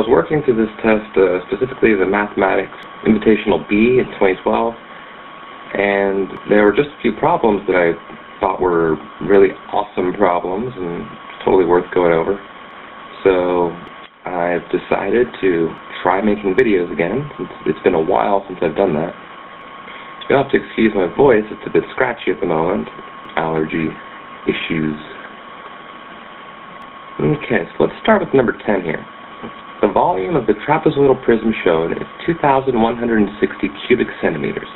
was working through this test, specifically the Mathematics Invitational B in 2012, and there were just a few problems that I thought were really awesome problems and totally worth going over. So I've decided to try making videos again. It's been a while since I've done that. You'll have to excuse my voice, it's a bit scratchy at the moment. Allergy issues. Okay, so let's start with number 10 here. The volume of the trapezoidal prism shown is 2,160 cubic centimeters.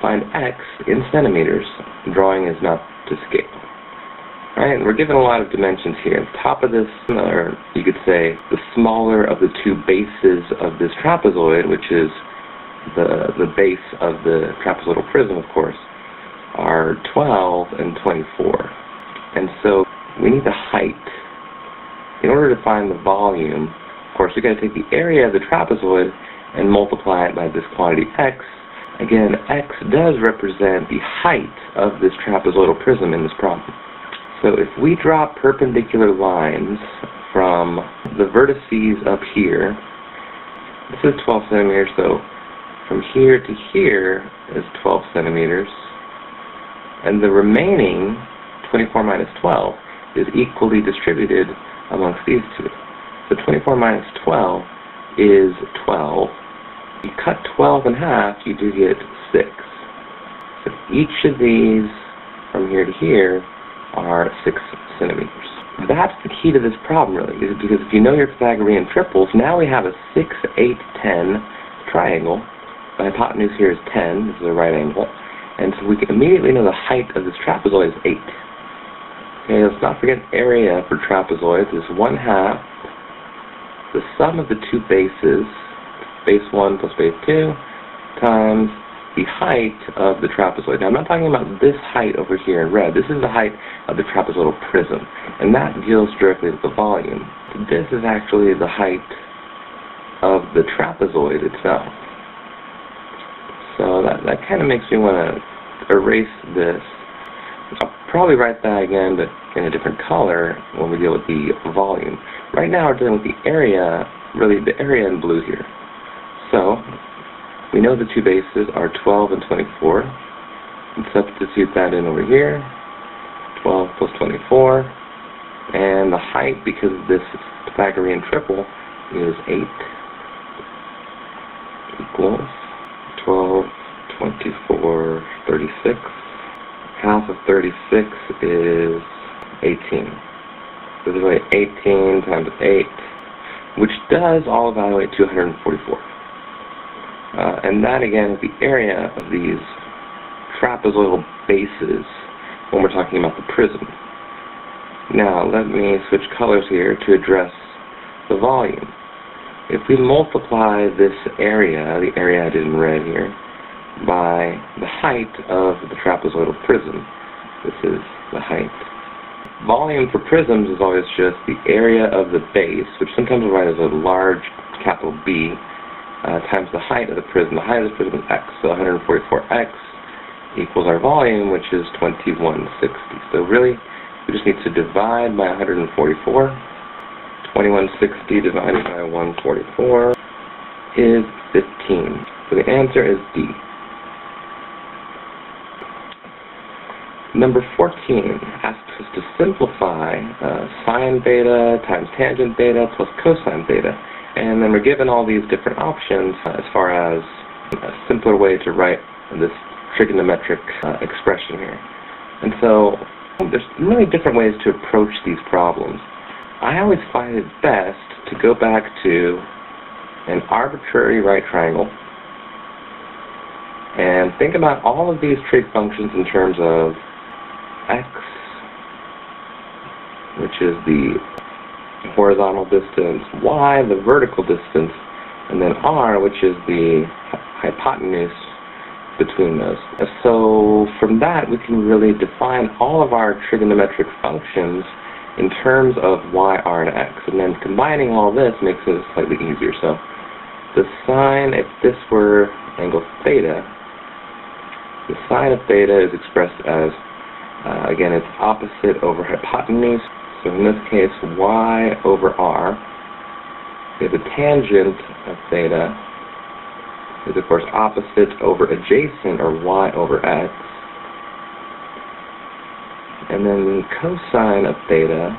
Find x in centimeters. Drawing is not to scale. Alright, and we're given a lot of dimensions here. The top of this, or you could say the smaller of the two bases of this trapezoid, which is the base of the trapezoidal prism, of course, are 12 and 24. And so we need the height. In order to find the volume, of course, we've got to take the area of the trapezoid and multiply it by this quantity x. Again, x does represent the height of this trapezoidal prism in this problem. So if we draw perpendicular lines from the vertices up here, this is 12 centimeters, so from here to here is 12 centimeters, and the remaining 24 minus 12 is equally distributed amongst these two. So 24 minus 12 is 12. You cut 12 in half, you do get 6. So each of these from here to here are 6 centimeters. That's the key to this problem, really, is because if you know your Pythagorean triples, now we have a 6, 8, 10 triangle. The hypotenuse here is 10, this is a right angle, and so we can immediately know the height of this trapezoid is 8. Okay, let's not forget area for trapezoids is 1/2 the sum of the two bases, base 1 plus base 2, times the height of the trapezoid. Now, I'm not talking about this height over here in red. This is the height of the trapezoidal prism, and that deals directly with the volume. This is actually the height of the trapezoid itself. So that kind of makes me want to erase this. I'll probably write that again, but in a different color when we deal with the volume. Right now we're dealing with the area, really the area in blue here. So we know the two bases are 12 and 24. Let's substitute that in over here. 12 plus 24. And the height, because of this Pythagorean triple, is 8 equals 12, 24, 36. Half of 36 is 18. So this is like 18 times 8, which does all evaluate 244. And that, again, is the area of these trapezoidal bases when we're talking about the prism. Now, let me switch colors here to address the volume. If we multiply this area, the area I did in red here, by the height of the trapezoidal prism. This is the height. Volume for prisms is always just the area of the base, which sometimes we'll write as a large capital B, times the height of the prism. The height of the prism is x, so 144x equals our volume, which is 2160. So really, we just need to divide by 144. 2160 divided by 144 is 15. So the answer is D. Number 14 asks us to simplify sine beta times tangent beta plus cosine beta. And then we're given all these different options as far as a simpler way to write this trigonometric expression here. And so there's really different ways to approach these problems. I always find it best to go back to an arbitrary right triangle and think about all of these trig functions in terms of x, which is the horizontal distance, y, the vertical distance, and then r, which is the hypotenuse between those. So from that, we can really define all of our trigonometric functions in terms of y, r, and x. And then combining all this makes it slightly easier. So the sine, if this were angle theta, the sine of theta is expressed as again, it's opposite over hypotenuse, so in this case, y over r the tangent of theta is, of course, opposite over adjacent, or y over x. And then the cosine of theta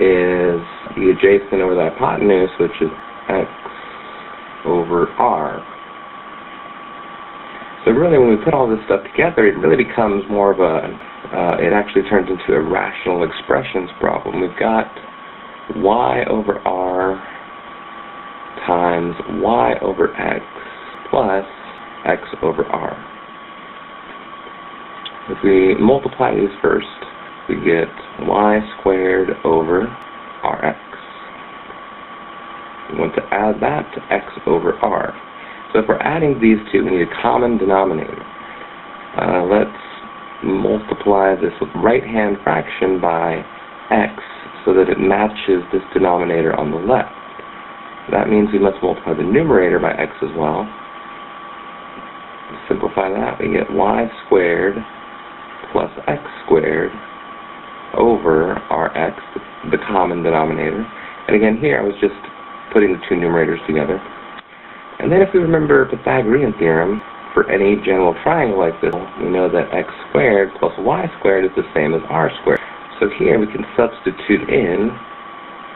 is the adjacent over the hypotenuse, which is x over r. So really, when we put all this stuff together, it really becomes more of it actually turns into a rational expressions problem. We've got y over r times y over x plus x over r. If we multiply these first, we get y squared over rx. We want to add that to x over r. So if we're adding these two, we need a common denominator. Let's multiply this right-hand fraction by x so that it matches this denominator on the left. That means we must multiply the numerator by x as well. Simplify that, we get y squared plus x squared over rx, the common denominator. And again, here I was just putting the two numerators together. And then if we remember Pythagorean theorem, for any general triangle like this, we know that x squared plus y squared is the same as r squared. So here we can substitute in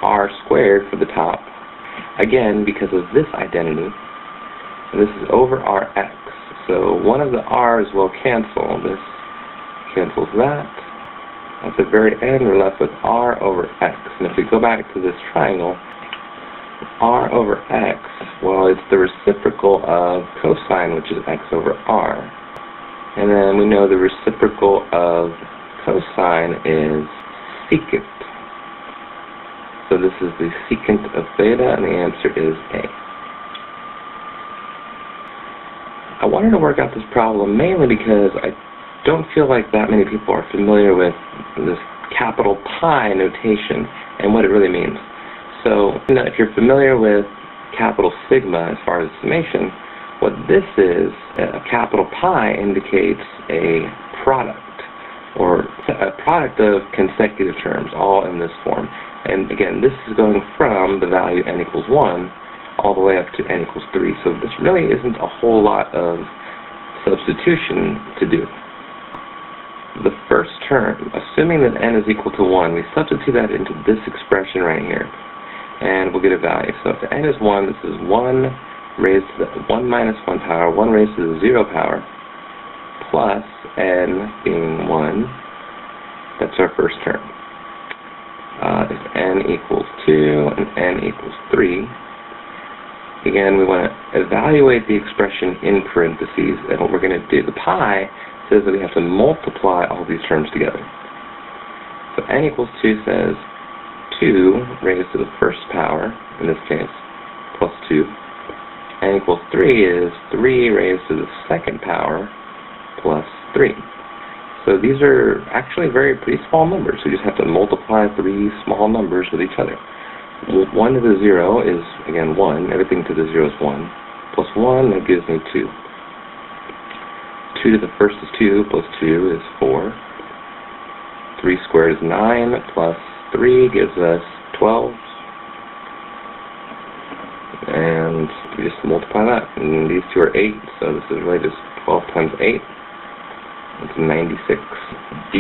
r squared for the top, again because of this identity. And this is over rx, so one of the r's will cancel. This cancels that. At the very end, we're left with r over x. And if we go back to this triangle, r over x, well, it's the reciprocal of cosine, which is x over r. And then we know the reciprocal of cosine is secant. So this is the secant of theta, and the answer is A. I wanted to work out this problem mainly because I don't feel like that many people are familiar with this capital Pi notation and what it really means. So if you're familiar with capital sigma as far as summation, what this is, a capital Pi indicates a product, or a product of consecutive terms, all in this form. And again, this is going from the value n equals 1 all the way up to n equals 3. So this really isn't a whole lot of substitution to do. The first term, assuming that n is equal to 1, we substitute that into this expression right here, and we'll get a value. So if n is 1, this is 1 raised to the 1 minus 1 power, 1 raised to the 0 power, plus n being 1. That's our first term. If n equals 2 and n equals 3, again, we want to evaluate the expression in parentheses, and what we're going to do, the pi says that we have to multiply all these terms together. So n equals 2 says 2 raised to the first power, in this case, plus 2. n equals 3 is 3 raised to the second power, plus 3. So these are actually very pretty small numbers. We just have to multiply three small numbers with each other. 1 to the 0 is, again, 1. Everything to the 0 is 1. Plus 1, that gives me 2. 2 to the first is 2, plus 2 is 4. 3 squared is 9, plus 3 gives us 12. And we just multiply that. And these two are 8, so this is really just 12 times 8. It's 96. D.